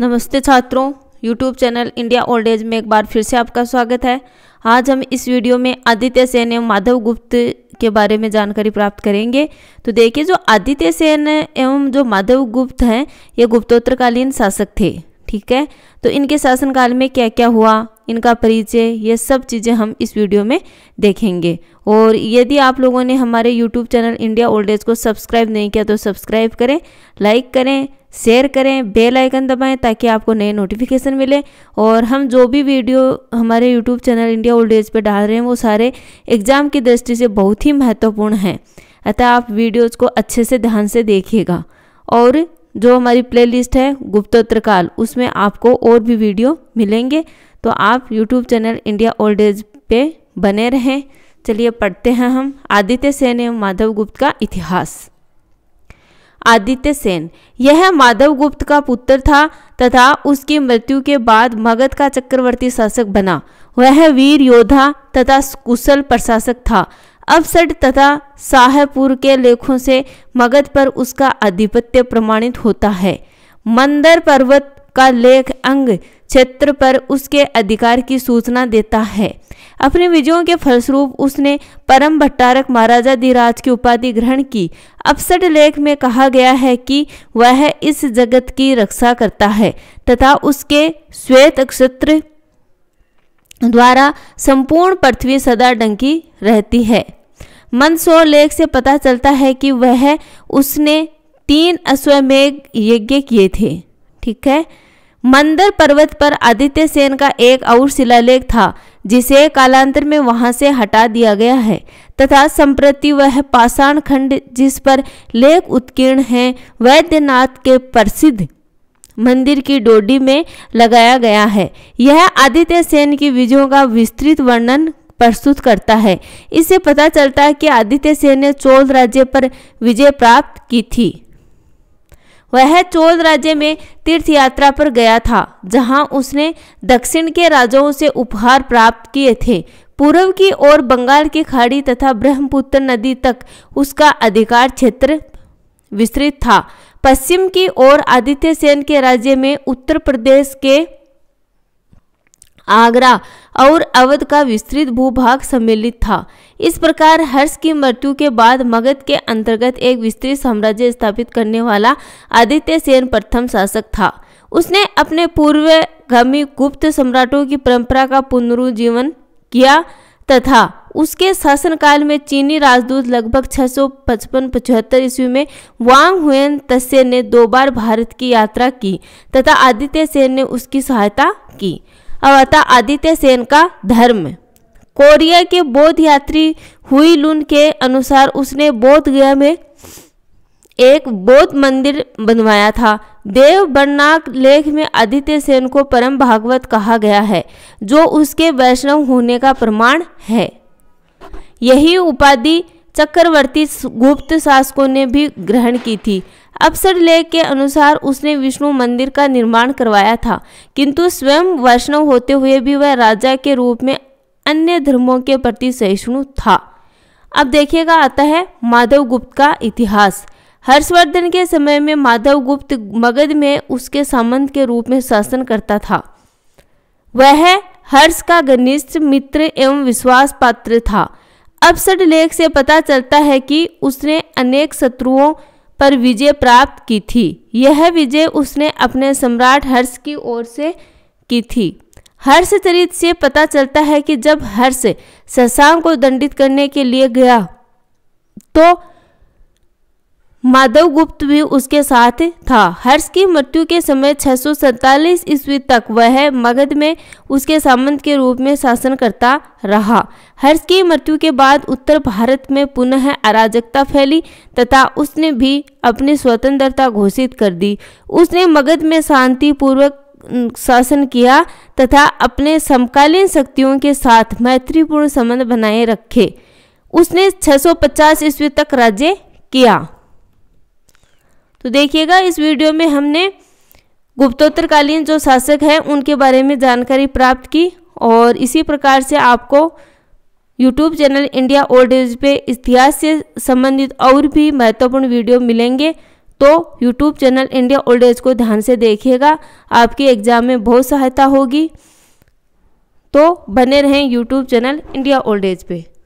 नमस्ते छात्रों, YouTube channel India old age में एक बार फिर से आपका स्वागत है। आज हम इस वीडियो में आदित्यसेन एवं माधवगुप्त के बारे में जानकारी प्राप्त करेंगे। तो देखिए, जो आदित्यसेन एवं जो माधवगुप्त हैं ये गुप्तोत्तरकालीन शासक थे, ठीक है। तो इनके शासनकाल में क्या क्या हुआ, इनका परिचय, ये सब चीज़ें हम इस वीडियो में देखेंगे। और यदि आप लोगों ने हमारे YouTube channel India old age को सब्सक्राइब नहीं किया तो सब्सक्राइब करें, लाइक करें, शेयर करें, बेल आइकन दबाएं ताकि आपको नए नोटिफिकेशन मिले। और हम जो भी वीडियो हमारे YouTube channel India old age पर डाल रहे हैं वो सारे एग्ज़ाम की दृष्टि से बहुत ही महत्वपूर्ण हैं, अतः आप वीडियोज़ को अच्छे से ध्यान से देखिएगा। और जो हमारी प्लेलिस्ट है गुप्तोत्तरकाल, उसमें आपको और भी वीडियो मिलेंगे, तो आप YouTube channel India old age पे बने रहें। चलिए पढ़ते हैं हम आदित्यसेन एवं माधवगुप्त का इतिहास। आदित्यसेन यह माधवगुप्त का पुत्र था तथा उसकी मृत्यु के बाद मगध का चक्रवर्ती शासक बना। वह वीर योद्धा तथा कुशल प्रशासक था। अफसढ तथा शाहपुर के लेखों से मगध पर उसका आधिपत्य प्रमाणित होता है। मंदर पर्वत का लेख अंग क्षेत्र पर उसके अधिकार की सूचना देता है। अपने विजयों के फलस्वरूप उसने परम भट्टारक महाराजा धीराज की उपाधि ग्रहण की। अफसढ लेख में कहा गया है कि वह इस जगत की रक्षा करता है तथा उसके श्वेत नक्षत्र द्वारा संपूर्ण पृथ्वी सदा ढंकी रहती है। मंदसौर लेख से पता चलता है कि वह उसने 3 अश्वमेघ यज्ञ किए थे, ठीक है। मंदर पर्वत पर आदित्यसेन का एक और शिलालेख था जिसे कालांतर में वहां से हटा दिया गया है तथा संप्रति वह पाषाण खंड जिस पर लेख उत्कीर्ण है वैद्यनाथ के प्रसिद्ध मंदिर की डोडी में लगाया गया है। यह आदित्यसेन की विजयों का विस्तृत वर्णन प्रस्तुत करता है। इससे पता चलता है कि आदित्यसेन ने चोल राज्य पर विजय प्राप्त की थी। वह चोल राज्य में तीर्थ यात्रा पर गया था जहां उसने दक्षिण के राजाओं से उपहार प्राप्त किए थे। पूर्व की ओर बंगाल की खाड़ी तथा ब्रह्मपुत्र नदी तक उसका अधिकार क्षेत्र विस्तृत था। पश्चिम की ओर आदित्यसेन के राज्य में उत्तर प्रदेश के आगरा और अवध का विस्तृत भूभाग सम्मिलित था। इस प्रकार हर्ष की मृत्यु के बाद मगध के अंतर्गत एक विस्तृत साम्राज्य स्थापित करने वाला आदित्यसेन प्रथम शासक था। उसने अपने पूर्वगामी गुप्त सम्राटों की परंपरा का पुनरुज्जीवन किया तथा उसके शासनकाल में चीनी राजदूत लगभग 655-75 ईस्वी में वांग हुएन त्से ने 2 बार भारत की यात्रा की तथा आदित्यसेन ने उसकी सहायता की। अवता आदित्यसेन का धर्म। कोरिया के बौद्ध यात्री हुई लून के अनुसार उसने बोधगया में एक बौद्ध मंदिर बनवाया था। देव बरनाग लेख में आदित्यसेन को परम भागवत कहा गया है जो उसके वैष्णव होने का प्रमाण है। यही उपाधि चक्रवर्ती गुप्त शासकों ने भी ग्रहण की थी। अफसढ लेख के अनुसार उसने विष्णु मंदिर का निर्माण करवाया था, किंतु स्वयं वैष्णव होते हुए भी वह राजा के रूप में अन्य धर्मों के प्रति सहिष्णु था। अब देखिएगा, आता है माधवगुप्त का इतिहास। हर्षवर्धन के समय में माधवगुप्त मगध में उसके सामंत के रूप में शासन करता था। वह हर्ष का घनिष्ठ मित्र एवं विश्वास पात्र था। अफसढ लेख से पता चलता है कि उसने अनेक शत्रुओं पर विजय प्राप्त की थी। यह विजय उसने अपने सम्राट हर्ष की ओर से की थी। हर्षचरित से पता चलता है कि जब हर्ष शशांक को दंडित करने के लिए गया तो माधवगुप्त भी उसके साथ था। हर्ष की मृत्यु के समय 647 ईस्वी तक वह मगध में उसके सामंत के रूप में शासन करता रहा। हर्ष की मृत्यु के बाद उत्तर भारत में पुनः अराजकता फैली तथा उसने भी अपनी स्वतंत्रता घोषित कर दी। उसने मगध में शांतिपूर्वक शासन किया तथा अपने समकालीन शक्तियों के साथ मैत्रीपूर्ण संबंध बनाए रखे। उसने 650 ईस्वी तक राज्य किया। तो देखिएगा, इस वीडियो में हमने गुप्तोत्तरकालीन जो शासक हैं उनके बारे में जानकारी प्राप्त की। और इसी प्रकार से आपको YouTube channel India old age पे इतिहास से संबंधित और भी महत्वपूर्ण वीडियो मिलेंगे। तो YouTube channel India old age को ध्यान से देखिएगा, आपकी एग्जाम में बहुत सहायता होगी। तो बने रहें YouTube channel India old age पे।